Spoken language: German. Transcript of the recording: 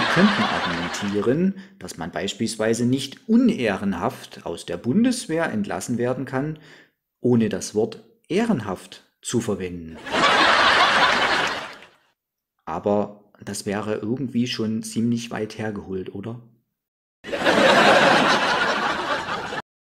Sie könnten argumentieren, dass man beispielsweise nicht unehrenhaft aus der Bundeswehr entlassen werden kann, ohne das Wort ehrenhaft zu verwenden. Aber das wäre irgendwie schon ziemlich weit hergeholt, oder?